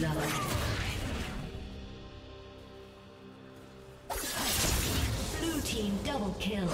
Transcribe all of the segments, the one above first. love. Blue team double kill.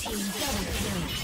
Team double kill.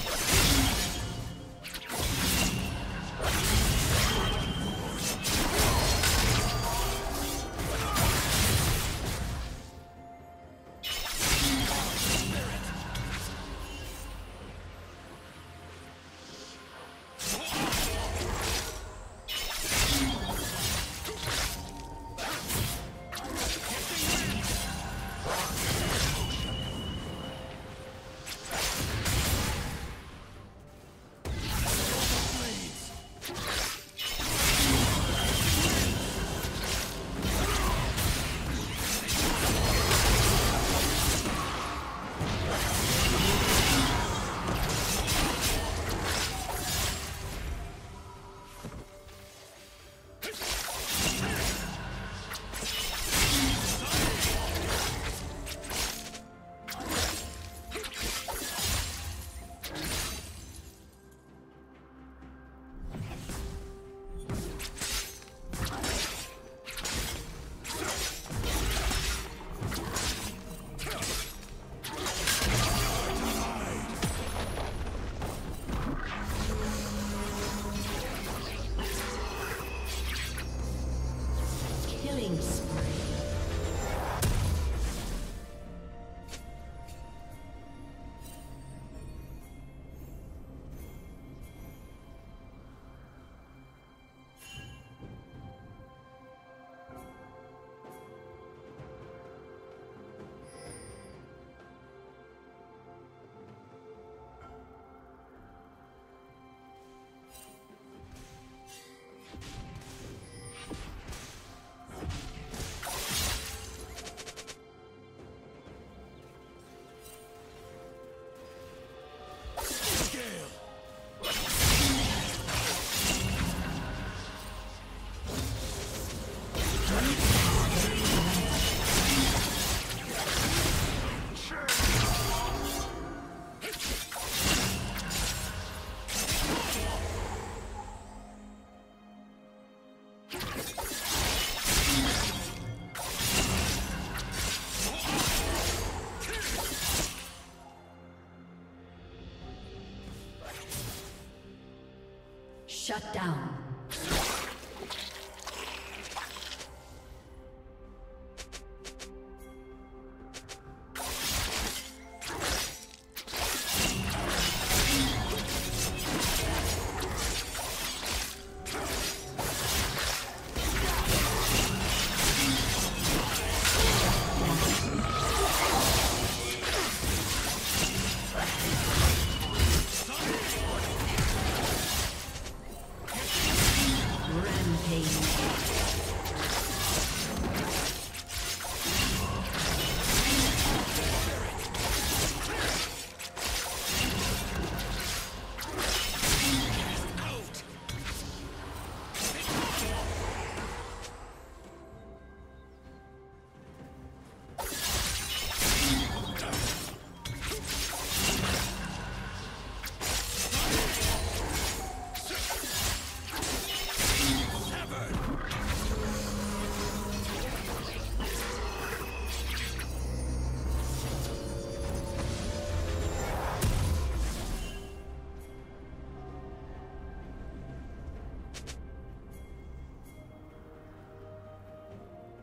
Shut down.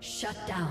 Shut down.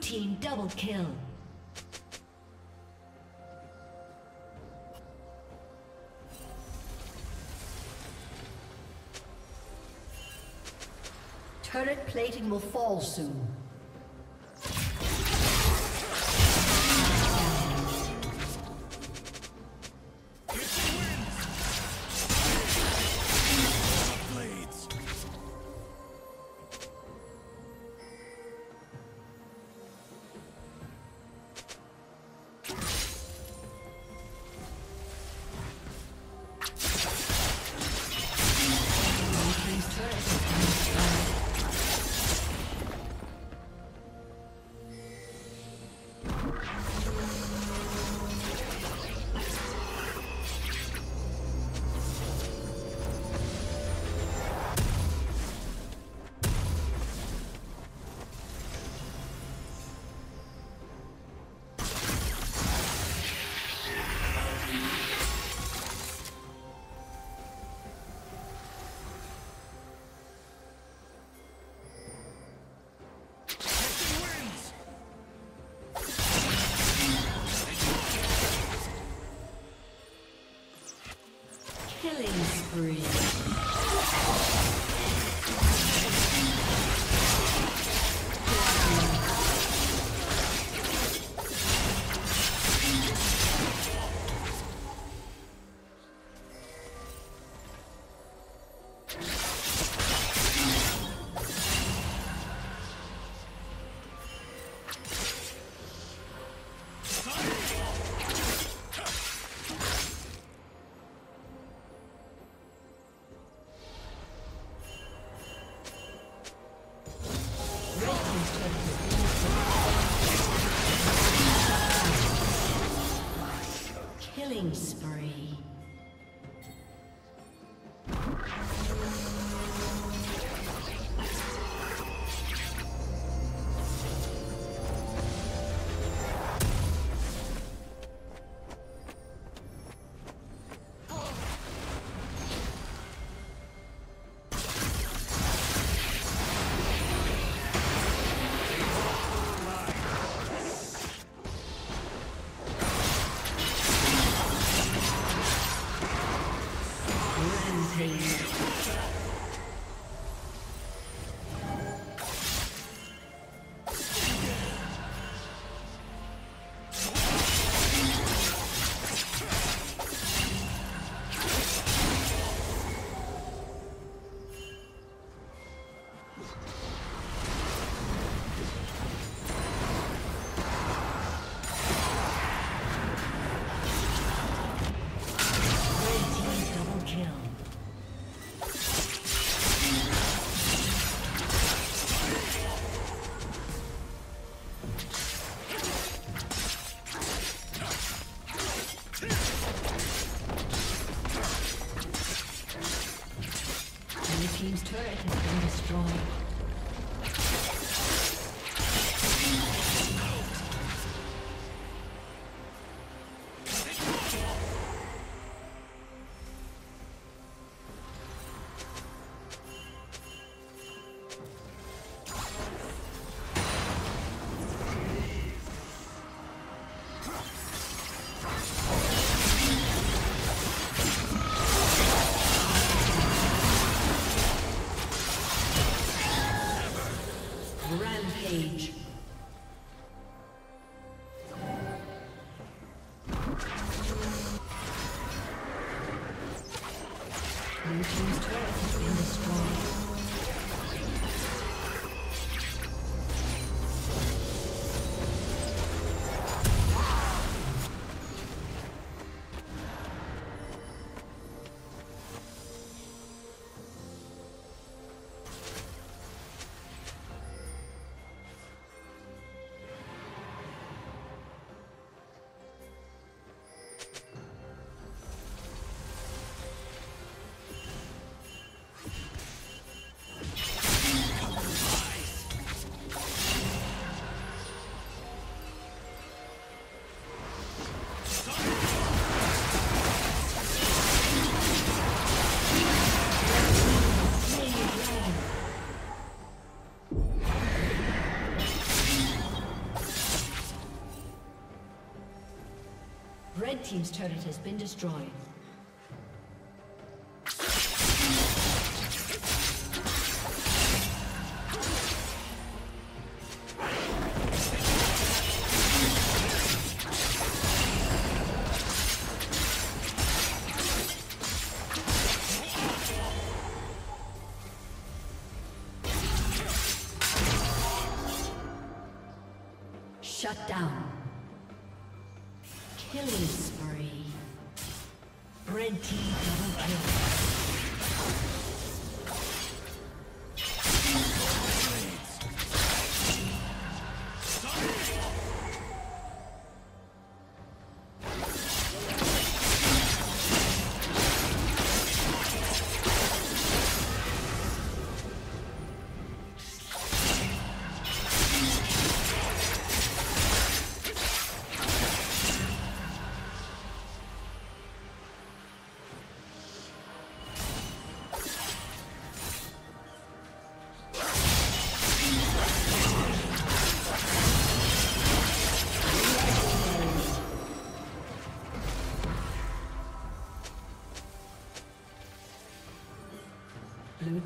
Team double kill. Turret plating will fall soon. Killing spree. team's turret has been destroyed. Shut down. Killing spree. Red team double kill. Blue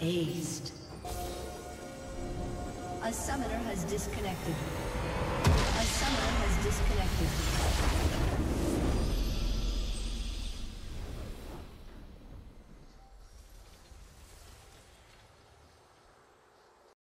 Aced. A summoner has disconnected. A summoner has disconnected.